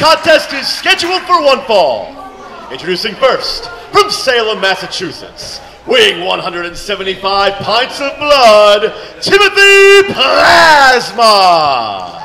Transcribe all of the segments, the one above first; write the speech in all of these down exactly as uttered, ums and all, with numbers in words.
contest is scheduled for one fall. Introducing first, from Salem, Massachusetts, weighing one hundred seventy-five pints of blood, Timothy Plasma.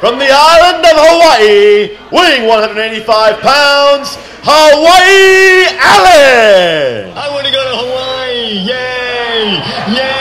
From the island of Hawaii, weighing one hundred eighty-five pounds, Hawaiian Allen! I want to go to Hawaii! Yay! Yay!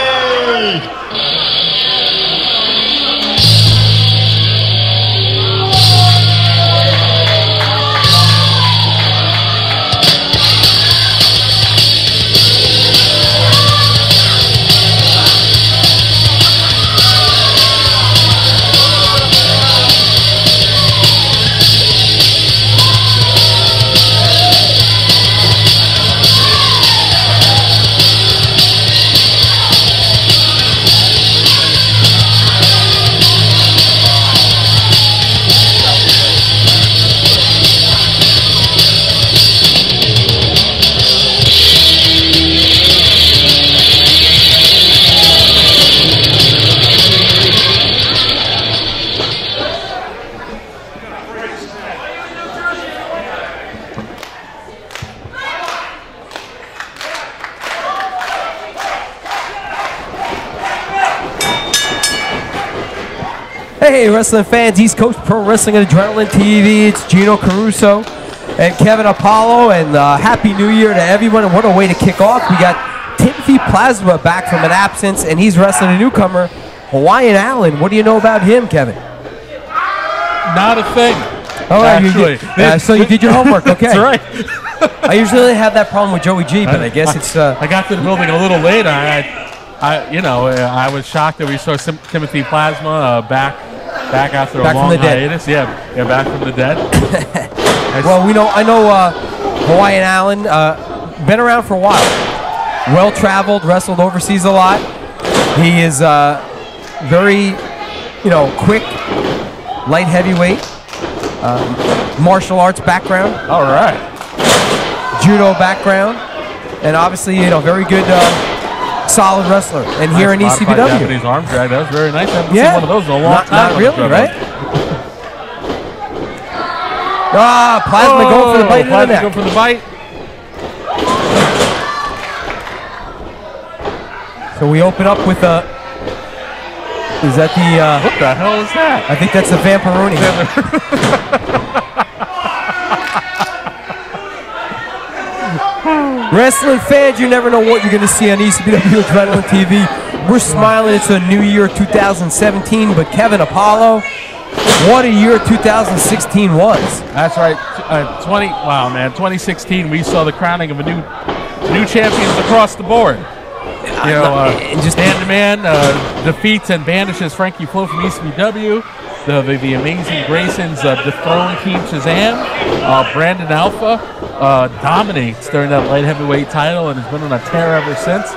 Hey wrestling fans, East Coast Pro Wrestling and Adrenaline T V, it's Gino Caruso and Kevin Apollo, and uh, Happy New Year to everyone, and what a way to kick off. We got Timothy Plasma back from an absence, and he's wrestling a newcomer, Hawaiian Allen. What do you know about him, Kevin? Not a thing. All right, actually. You did, uh, so you did your homework, okay. That's right. I usually have that problem with Joey G, but I, I guess I, it's... Uh, I got to the building a little later. I, I, you know, I was shocked that we saw Sim Timothy Plasma uh, back... Back after back a long hiatus, yeah, yeah, back from the dead. Well, we know, I know uh, Hawaiian Allen, uh, been around for a while, well traveled, wrestled overseas a lot. He is uh, very, you know, quick, light heavyweight, uh, martial arts background. All right. Judo background, and obviously, you know, very good. Uh, Solid wrestler, and nice here in E C P W. Japanese arm drag. That was very nice. I haven't yeah. seen one of those in a long not, time. Not really, right? ah, Plasma oh, going for the bite. Plasma the neck. Going for the bite. So we open up with a. Is that the? Uh, what the hell is that? I think that's the Vamparoni. Wrestling fans, you never know what you're going to see on E C P W Adrenaline T V. We're smiling. It's a new year, two thousand seventeen. But Kevin Apollo, what a year two thousand sixteen was. That's right. Uh, twenty. Wow, man. twenty sixteen, we saw the crowning of a new new champions across the board. You know, uh, just Dan the Man uh, defeats and banishes Frankie Flow from E C P W. The, the, the Amazing Graysons uh, dethrone Team Shazam. Uh, Brandon Alpha uh, dominates during that light heavyweight title and has been on a tear ever since.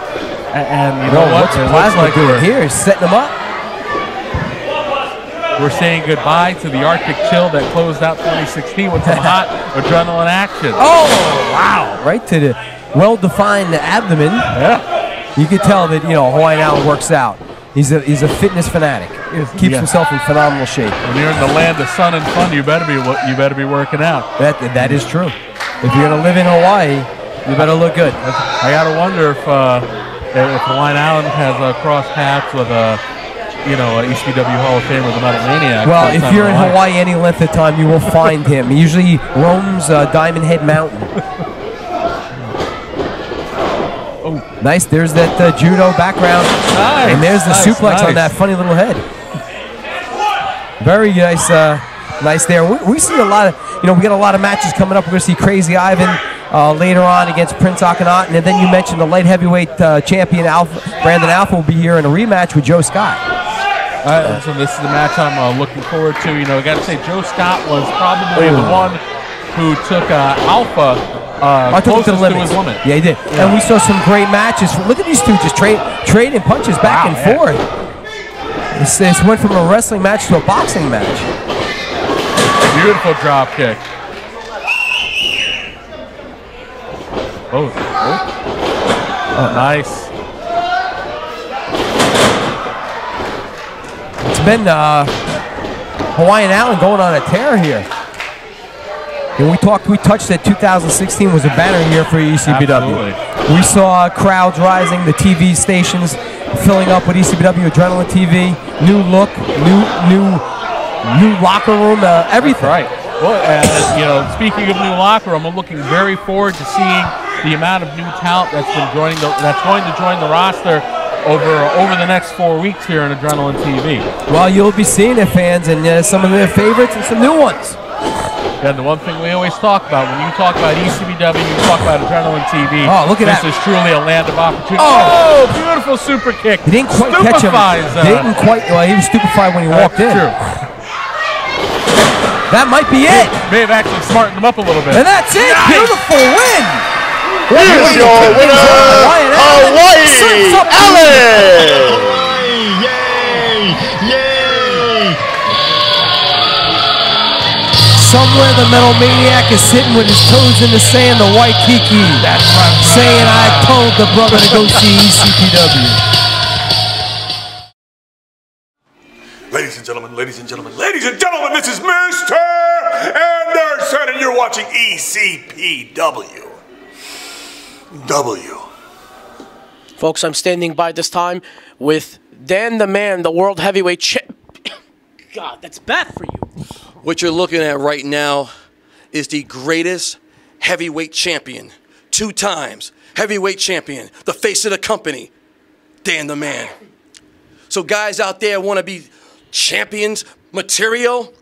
And, and you know, know what? What's Plasma doing here? He's setting them up. We're saying goodbye to the Arctic Chill that closed out twenty sixteen with some hot adrenaline action. Oh, wow. Right to the well-defined abdomen. Yeah. You could tell that, you know, Hawaiian Allen works out. He's a, he's a fitness fanatic. Keeps yeah. himself in phenomenal shape. When you're in the land of sun and fun, you better be you better be working out. That that is true. If you're gonna live in Hawaii, You better look good. I gotta wonder if uh, if Hawaiian Allen has uh, crossed hats with a you know an E C W Hall of Fame with the Metal Maniac. Well, if you're in Hawaii any length of time, you will find him. He usually roams uh, Diamond Head Mountain. Oh, nice. There's that uh, judo background, nice, and there's the nice, suplex nice. on that funny little head. Very nice. Uh, Nice there. We, we see a lot of, you know, we got a lot of matches coming up. We're going to see Crazy Ivan uh, later on against Prince Akkanatan. And then you mentioned the light heavyweight uh, champion, Alpha, Brandon Alpha, will be here in a rematch with Joe Scott. Uh, so this is the match I'm uh, looking forward to. You know, I got to say, Joe Scott was probably Ooh. the one who took uh, Alpha Uh, I took it to the limit. Yeah, he did. Yeah. And we saw some great matches. Look at these two just trade, trading punches back wow, and yeah. forth. This, this went from a wrestling match to a boxing match. Beautiful drop kick. Oh, oh. oh nice. It's been uh, Hawaiian Allen going on a tear here. And we talked, we touched that two thousand sixteen was a banner year for E C B W. Absolutely. We saw crowds rising, the T V stations filling up with E C B W Adrenaline T V. New look, new new. New locker room, uh, everything. That's right. Well, uh, you know, speaking of new locker room, I'm looking very forward to seeing the amount of new talent that's been joining the, that's going to join the roster over over the next four weeks here on Adrenaline T V. Well, you'll be seeing their fans and uh, some of their favorites and some new ones. And the one thing we always talk about when you talk about E C B W, you talk about Adrenaline T V. Oh, look at this that! This is truly a land of opportunity. Oh, oh beautiful super kick. He didn't quite Stupefies, catch him. Uh, didn't quite. Well, he was stupefied when he walked in. True. That might be it. May have actually smartened him up a little bit. And that's it. Nice. Beautiful win. Here's your winner, Hawaiian Allen. Hawaiian Allen. Yay. Yay. Somewhere the Metal Maniac is sitting with his toes in the sand, the Waikiki. That's right. Saying, I told the brother to go see E C P W. Ladies and gentlemen, ladies and gentlemen, ladies and gentlemen, this is Mister Anderson, and you're watching E C P W. W. Folks, I'm standing by this time with Dan the Man, the World Heavyweight Champ. God, that's bad for you. What you're looking at right now is the greatest heavyweight champion, two times heavyweight champion, the face of the company, Dan the Man. So guys out there want to be champions material,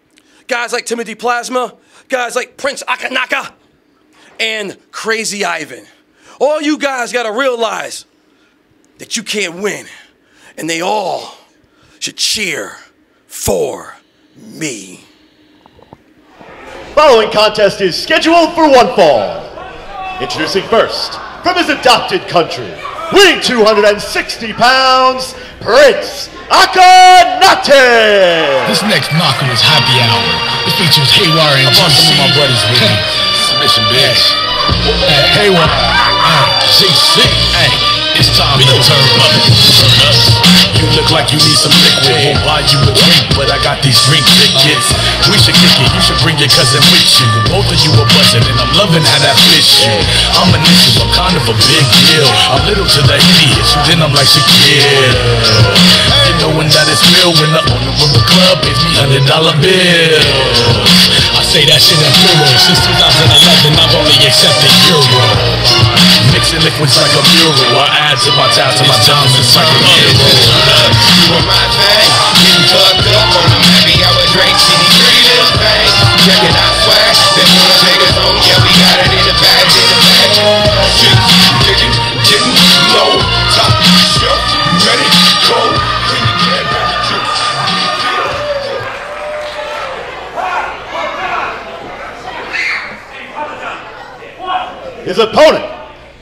guys like Timothy Plasma, guys like Prince Akkanatan, and Crazy Ivan. All you guys got to realize that you can't win, and they all should cheer for me. Following contest is scheduled for one fall. Introducing first, from his adopted country, weighing two hundred sixty pounds, Prince Akkanatan! This next knocker is Happy Hour. It features Haywire and J C. I brought some of my buddies with me. Submission, bitch. Hey, Haywire. J C. Hey, it's time to turn up. Turn up. You look like you need some liquid. Won't buy you a drink, but I got these drink tickets. We should kick it. You should bring your cousin with you. Both of you are buzzing, and I'm loving how that fits you. I'm an issue. I'm kind of a big deal. I'm little to the idiots, then I'm like Shakira. Knowing that it's real when the owner of the club pays me hundred dollar bills. I say that shit in plural. Since two thousand eleven, I've only accepted euro. Mixing liquids like a mural. I add to my tabs to my diamonds like a mural. You were my thing, getting fucked up on them happy hour drinks. She needs three to the bank. Checking out swag, then when I take us home, yeah, we got it in the bag, in the bag. Chicken, chicken, chicken, low, top, shelf, ready, go. His opponent,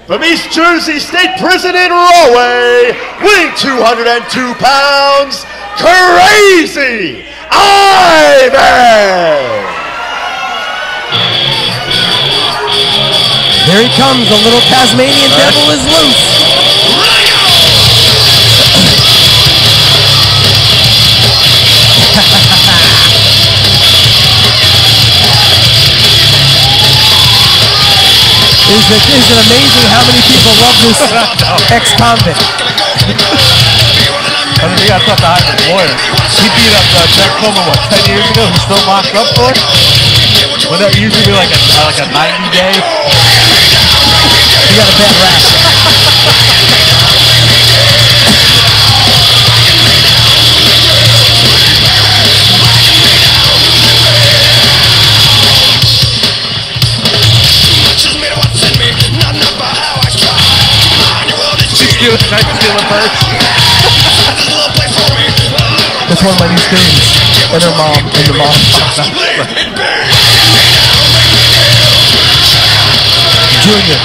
from East Jersey State Prison in Rahway, weighing two hundred two pounds, Crazy Ivan! There he comes, the little Tasmanian right. devil is loose. Is it, is it amazing how many people love this ex-convict? I mean, you got to talk to Ivan's lawyer. He beat up uh, Jack Coleman, what, ten years ago? He's still locked up for it? Would that usually be like a like a ninety day? You got a bad rap. That's one of my new things. And her mom. And the mom. Junior.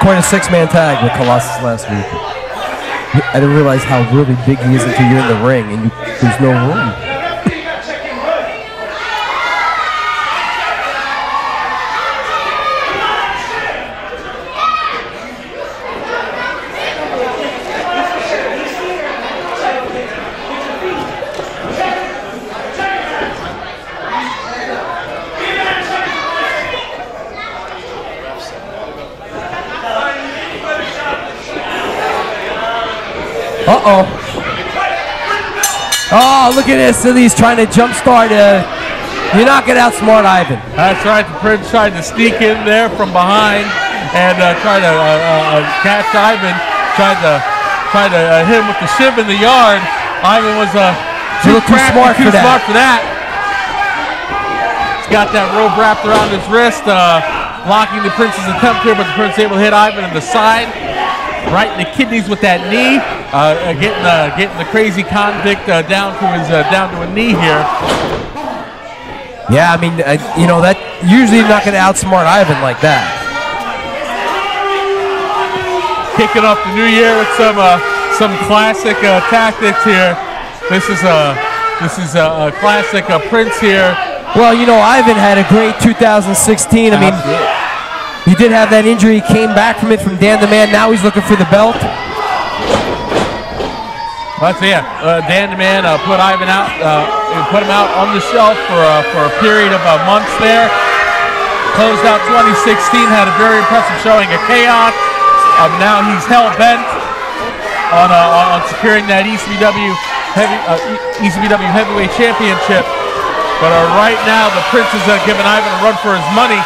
Quite a six-man tag with Colossus last week. I didn't realize how really big he is until you're in the ring and you, there's no room. Uh-oh. Oh, look at this. He's trying to jumpstart. Uh, you're not going to outsmart Ivan. That's right. The Prince tried to sneak in there from behind and uh, try to uh, uh, catch Ivan. Tried to try to uh, hit him with the shiv in the yard. Ivan was uh, too, too smart too for that. smart for that. He's got that rope wrapped around his wrist, uh, blocking the Prince's attempt here, but the Prince able to hit Ivan in the side, right in the kidneys with that knee. Uh, uh, getting, uh, getting the crazy convict uh, down to his uh, down to a knee here. Yeah, I mean, uh, you know, that usually you're not going to outsmart Ivan like that. Kicking off the new year with some uh, some classic uh, tactics here. This is a this is a, a classic uh, Prince here. Well, you know, Ivan had a great two thousand sixteen. I mean, he did have that injury. He came back from it from Dan the Man. Now he's looking for the belt. That's yeah. Uh, Dan the Man uh, put Ivan out, uh, put him out on the shelf for uh, for a period of uh, months there. Closed out twenty sixteen, had a very impressive showing at Chaos. Um, now he's hell bent on uh, on securing that E C B W heavy uh, E C B W heavyweight championship. But uh, right now the Prince is uh, giving Ivan a run for his money.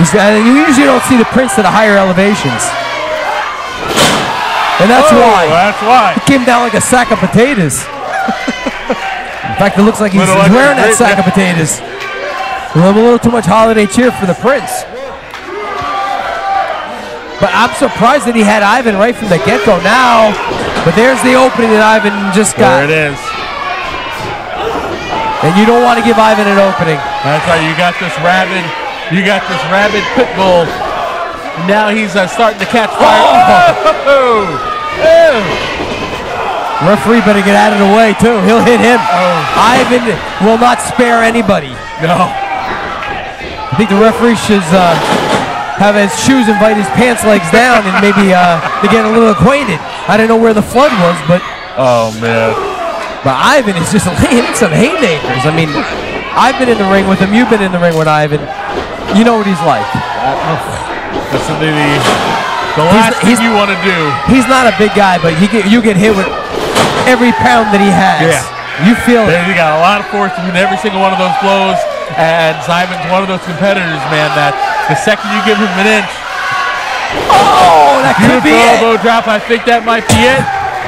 You usually don't see the Prince at the higher elevations. And that's oh, why. That's why. He came down like a sack of potatoes. In fact, it looks like he's little wearing that sack of potatoes. A little, a little too much holiday cheer for the Prince. But I'm surprised that he had Ivan right from the get-go now. But there's the opening that Ivan just got. There it is. And you don't want to give Ivan an opening. That's right. You got this rabid, you got this rabid pit bull. Now he's uh, starting to catch fire. Oh! Ew. Referee better get out of the way too. He'll hit him. Oh. Ivan will not spare anybody. No. I think the referee should uh, have his shoes invite his pants legs down and maybe uh, to get a little acquainted. I don't know where the flood was, but oh man. But Ivan is just laying some haymakers. I mean, I've been in the ring with him. You've been in the ring with Ivan. You know what he's like. That's a movie. The last he's, thing he's, you want to do. He's not a big guy, but he get, you get hit with every pound that he has. Yeah. You feel there, it. He got a lot of force in every single one of those blows, and Simon's one of those competitors, man, that the second you give him an inch. Oh, that could be it. Elbow drop. I think that might be it.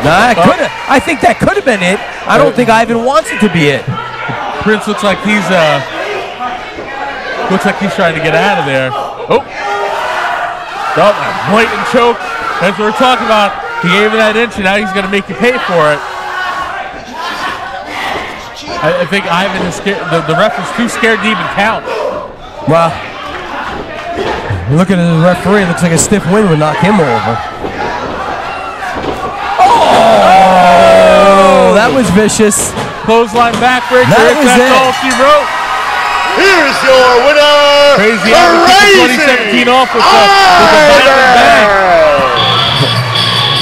Nah, that could have. I think that could have been it. I don't think Ivan wants it to be it. Prince looks like he's uh, looks like he's trying to get out of there. Oh. Oh, that blatant choke. That's what we're talking about. He gave him that inch, and now he's going to make you pay for it. I, I think Ivan is scared. The, the ref is too scared to even count. Well, looking at the referee, it looks like a stiff wind would knock him over. Oh! Oh! That was vicious. clothesline backbreaker. That if that's it. all she wrote. Here's your winner, Crazy Ivan, twenty seventeen off with the, with the Diamond bag.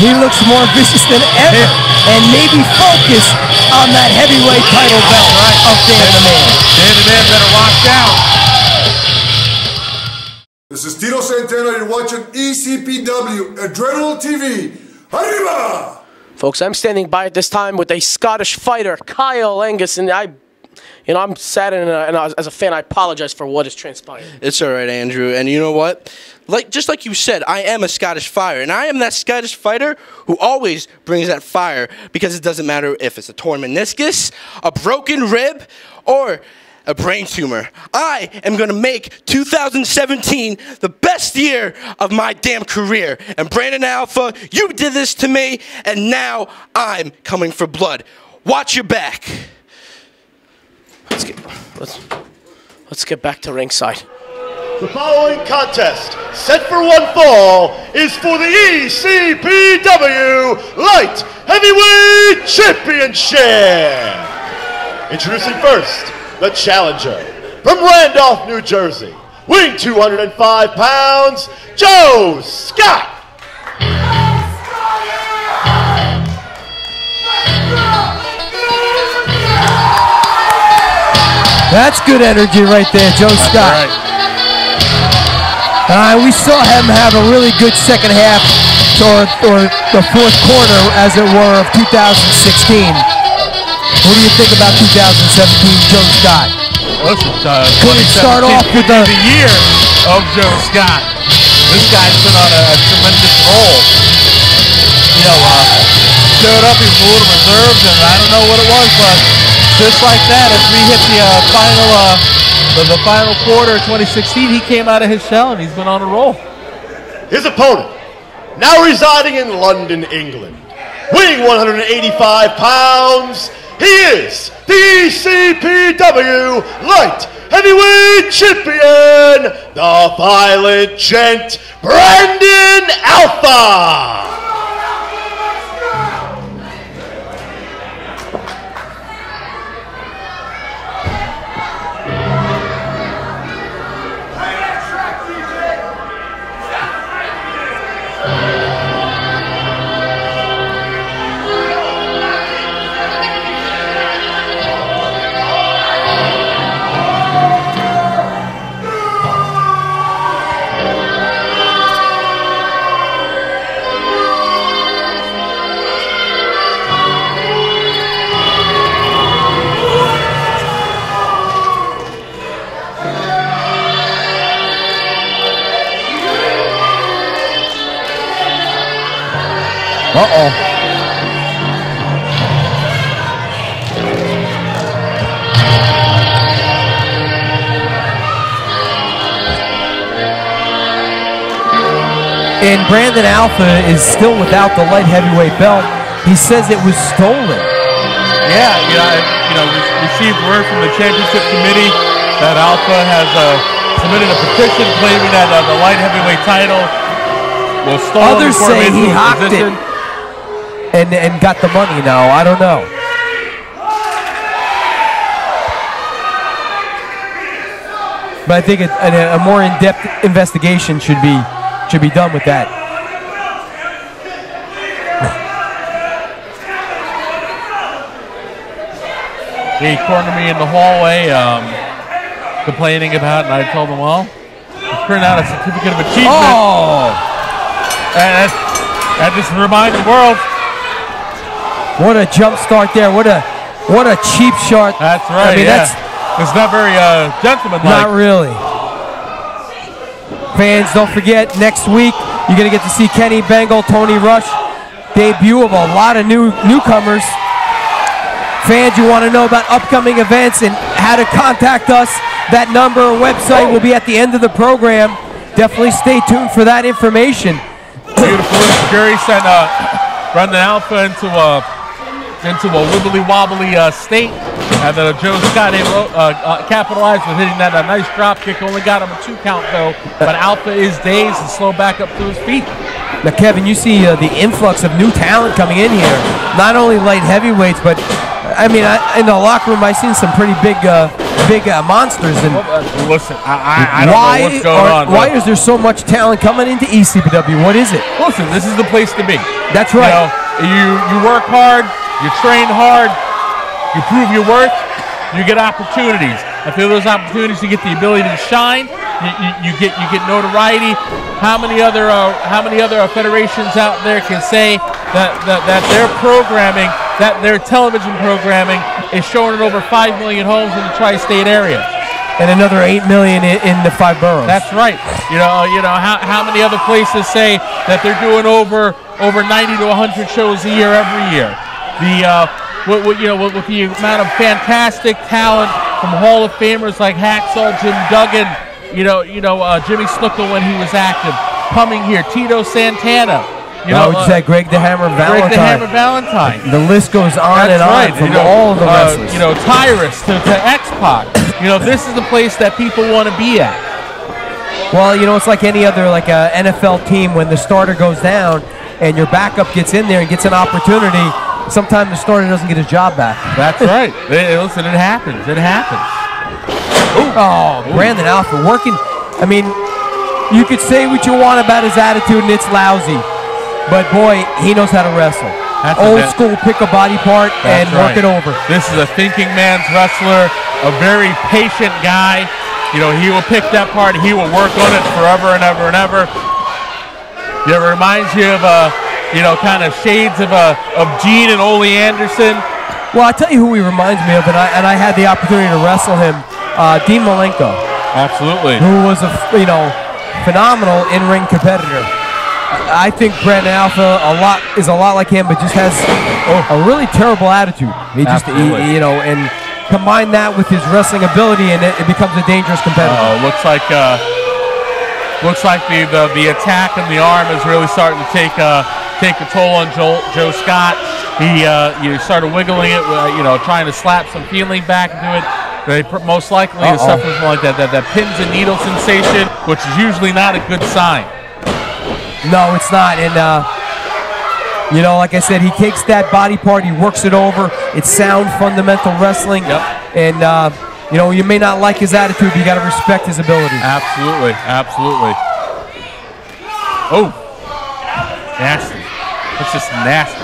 He looks more vicious than ever, yeah. and maybe focus on that heavyweight title belt right. of Dan the Man. Dan the Man better watch out. This is Tito Santana, you're watching E C P W, Adrenaline T V. Arriba! Folks, I'm standing by at this time with a Scottish fighter, Kyle Angus, and I, you know, I'm sad, and, uh, and I, as a fan, I apologize for what has transpired. It's all right, Andrew, and you know what? Like, just like you said, I am a Scottish fighter, and I am that Scottish fighter who always brings that fire, because it doesn't matter if it's a torn meniscus, a broken rib, or a brain tumor. I am going to make two thousand seventeen the best year of my damn career. And Brandon Alpha, you did this to me, and now I'm coming for blood. Watch your back. Let's get, let's, let's get back to ringside. The following contest, set for one fall, is for the E C P W Light Heavyweight Championship. Introducing first, the challenger, from Randolph, New Jersey, weighing two hundred five pounds, Joe Scott. That's good energy right there, Joe Scott. Uh, we saw him have a really good second half, or, or the fourth quarter, as it were, of two thousand sixteen. What do you think about two thousand seventeen Joe Scott? Listen, uh, couldn't start off with the, the year of Joe Scott. This guy's been on a, a tremendous roll. You know, uh, showed up, he was a little reserved, and I don't know what it was, but just like that, as we hit the uh, final, uh, the, the final quarter of twenty sixteen, he came out of his shell, and he's been on a roll. His opponent, now residing in London, England, weighing one hundred eighty-five pounds. He is the E C P W Light Heavyweight Champion, the Violet Gent, Brandon Alpha. Uh-oh. And Brandon Alpha is still without the light heavyweight belt. He says it was stolen. Yeah, you know, I, you know, received word from the championship committee that Alpha has uh, submitted a petition claiming that uh, the light heavyweight title was stolen. Others say he hocked it. And, and got the money now. I don't know. But I think a, a, a more in-depth investigation should be should be done with that. He cornered me in the hallway, um, complaining about, and I told him, well, print out a certificate of achievement. Oh! And that just reminds the world. What a jump start there. What a what a cheap shot. That's right. I mean, yeah. that's it's not very uh, gentlemanlike. Not really. Fans, don't forget, next week you're going to get to see Kenny Bengal, Tony Rush, debut of a lot of new newcomers. Fans, you want to know about upcoming events and how to contact us, that number or website will be at the end of the program. Definitely stay tuned for that information. Beautiful. Gary sent uh, Brandon Alpha into a... Uh, into a wibbly-wobbly uh, state, and then Joe Scott uh, uh, capitalized with hitting that a nice drop kick. Only got him a two count though, but Alpha is dazed and slow back up to his feet. Now, Kevin, you see uh, the influx of new talent coming in here, not only light heavyweights, but I mean, I, in the locker room, I've seen some pretty big, uh, big uh, monsters. And listen, I, I, I don't why know what's going are, on. Why is there so much talent coming into E C P W? What is it? Listen, this is the place to be. That's right. You know, you, you work hard, you train hard, you prove your worth, you get opportunities. I feel those opportunities, you get the ability to shine. You, you, you get you get notoriety. How many other uh, how many other federations out there can say that, that that their programming, that their television programming is shown in over five million homes in the tri-state area, and another eight million in, in the five boroughs. That's right. You know you know how how many other places say that they're doing over over ninety to a hundred shows a year every year. The uh, what, what, you know with the amount of fantastic talent from Hall of Famers like Hacksaw Jim Duggan. You know, you know, uh, Jimmy Snuka when he was active, coming here, Tito Santana. You know, uh, that Greg the Hammer Valentine. Greg the Hammer Valentine. The list goes on That's and right. on from you know, all of the uh, wrestlers. You know, Tyrus to, to X-Pac. You know, this is the place that people want to be at. Well, you know, it's like any other, like a N F L team, when the starter goes down and your backup gets in there and gets an opportunity. Sometimes the starter doesn't get his job back. That's right. It, listen, it happens. It happens. Ooh. Oh, Brandon Ooh. Alpha working. I mean, you could say what you want about his attitude, and it's lousy. But, boy, he knows how to wrestle. That's Old school, pick a body part That's and right. work it over. This is a thinking man's wrestler, a very patient guy. You know, he will pick that part. He will work on it forever and ever and ever. It reminds you of, uh, you know, kind of shades of, uh, of Gene and Ole Anderson. Well, I tell you who he reminds me of, and I, and I had the opportunity to wrestle him. Uh, Dean Malenko, absolutely, who was a you know phenomenal in-ring competitor. I think Brandon Alpha a lot is a lot like him, but just has oh. a really terrible attitude. He just he, you know, and combine that with his wrestling ability, and it, it becomes a dangerous competitor. Uh, looks like uh, looks like the, the the attack in the arm is really starting to take uh, take a toll on Joel, Joe Scott. He uh, you started wiggling it, uh, you know, trying to slap some feeling back into it. They most likely uh-oh. suffer from like that, that, that pins and needle sensation, which is usually not a good sign. No, it's not. And, uh, you know, like I said, he takes that body part, he works it over. It's sound, fundamental wrestling. Yep. And, uh, you know, you may not like his attitude, but you got to respect his ability. Absolutely, absolutely. Oh, nasty. That's just nasty.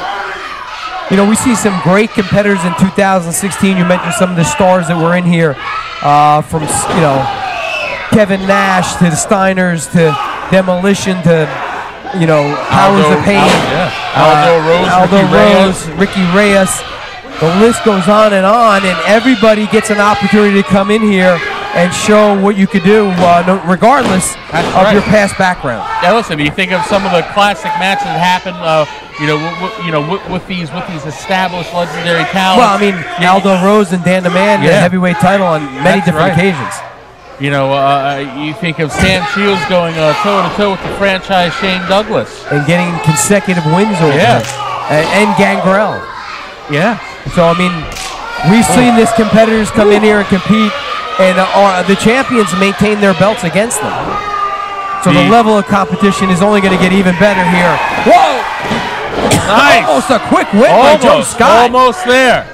You know, we see some great competitors in two thousand sixteen. You mentioned some of the stars that were in here, uh, from, you know, Kevin Nash to the Steiners to Demolition to, you know, Powers of Pain. Aldo, yeah. Aldo Rose, uh, Aldo Rose, Ricky Reyes. The list goes on and on, and everybody gets an opportunity to come in here and show what you could do, uh, no, regardless That's of right. your past background. Yeah, listen. You think of some of the classic matches that happened, uh, you know, you know, with, with these with these established legendary talents. Well, I mean, yeah. Aldo Rose and Dan the Man yeah. the heavyweight title on many That's different right. occasions. You know, uh, you think of Sam Shields going uh, toe to toe with the franchise Shane Douglas and getting consecutive wins over yeah. him, and, and Gangrel. Yeah. So I mean, we've oh. seen these competitors come Ooh. in here and compete. And uh, the champions maintain their belts against them. So the, the level of competition is only going to get even better here. Whoa! Nice! Almost a quick win almost, by Joe Scott. Almost there.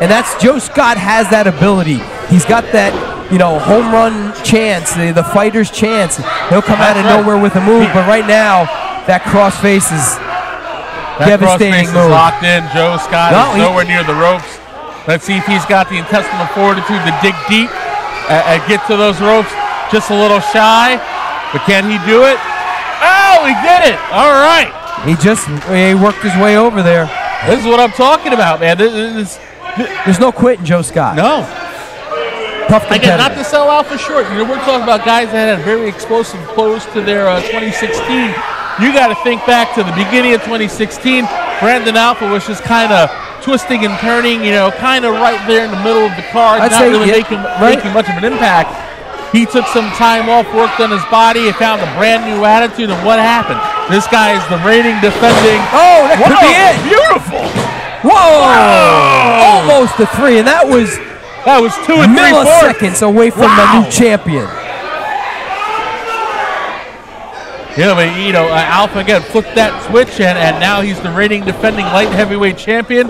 And that's, Joe Scott has that ability. He's got that, you know, home run chance, the, the fighter's chance. He'll come that's out of right. nowhere with a move, but right now, that cross face is that devastating. That cross face move. is locked in. Joe Scott no, is nowhere near the ropes. Let's see if he's got the intestinal fortitude to dig deep and, and get to those ropes. Just a little shy, but can he do it? Oh, he did it! All right. He just he worked his way over there. This is what I'm talking about, man. This, this, this. There's no quitting Joe Scott. No. Tough competitor. Again, not to sell out for short. You know, we're talking about guys that had a very explosive close to their uh, twenty sixteen. You got to think back to the beginning of twenty sixteen. Brandon Alpha was just kind of twisting and turning, you know, kind of right there in the middle of the card, I'd not say, really yeah, making, right? making much of an impact. He took some time off, worked on his body, and found a brand new attitude, and what happened? This guy is the reigning, defending. Oh, that Whoa, could be it. Beautiful. Whoa. Whoa. Almost a three, and that was, that was two and three milliseconds away from wow. the new champion. Yeah, but, you know, uh, Alpha again flipped that switch, and, and now he's the reigning, defending light heavyweight champion.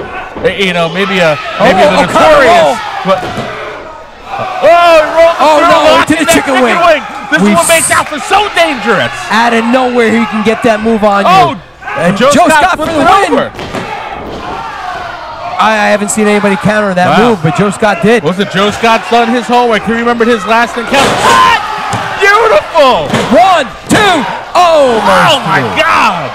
you know, maybe a maybe oh, the oh, notorious. But, uh, oh, he rolled the oh no, into the chicken wing. wing. This We've is what makes Alpha so dangerous. Out of nowhere, he can get that move on oh, you. And Joe, Joe Scott, Scott for the win. Over. I, I haven't seen anybody counter that wow. move, but Joe Scott did. Was it Joe Scott's son his homework? He remembered his last encounter. What? Beautiful. One, two, oh my! Oh my God!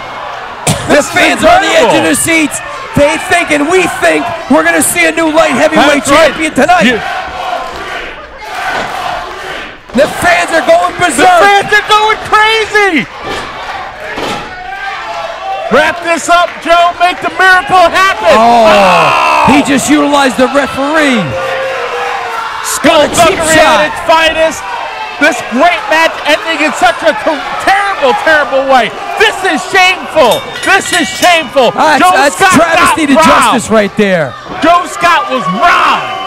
The fans are on the edge of their seats. They think and we think we're going to see a new light heavyweight That's champion right. tonight. You the fans are going berserk. The fans are going crazy. Wrap this up, Joe. Make the miracle happen. Oh, oh. He just utilized the referee. Skull cheatery at its finest. This great match ending in such a terrible, terrible way. This is shameful. This is shameful. That's, Joe that's Scott travesty to robbed. justice right there. Joe Scott was robbed.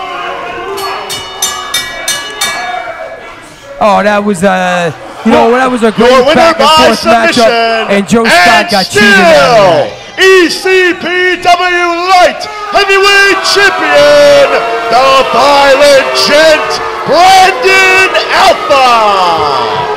Oh, that was a, you know, that was a great back and forth matchup, and Joe Scott got cheated out of there. E C P W Light Heavyweight Champion, the Violet Gent, Brandon Alpha.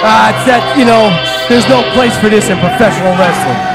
Uh, it's that, you know, there's no place for this in professional wrestling.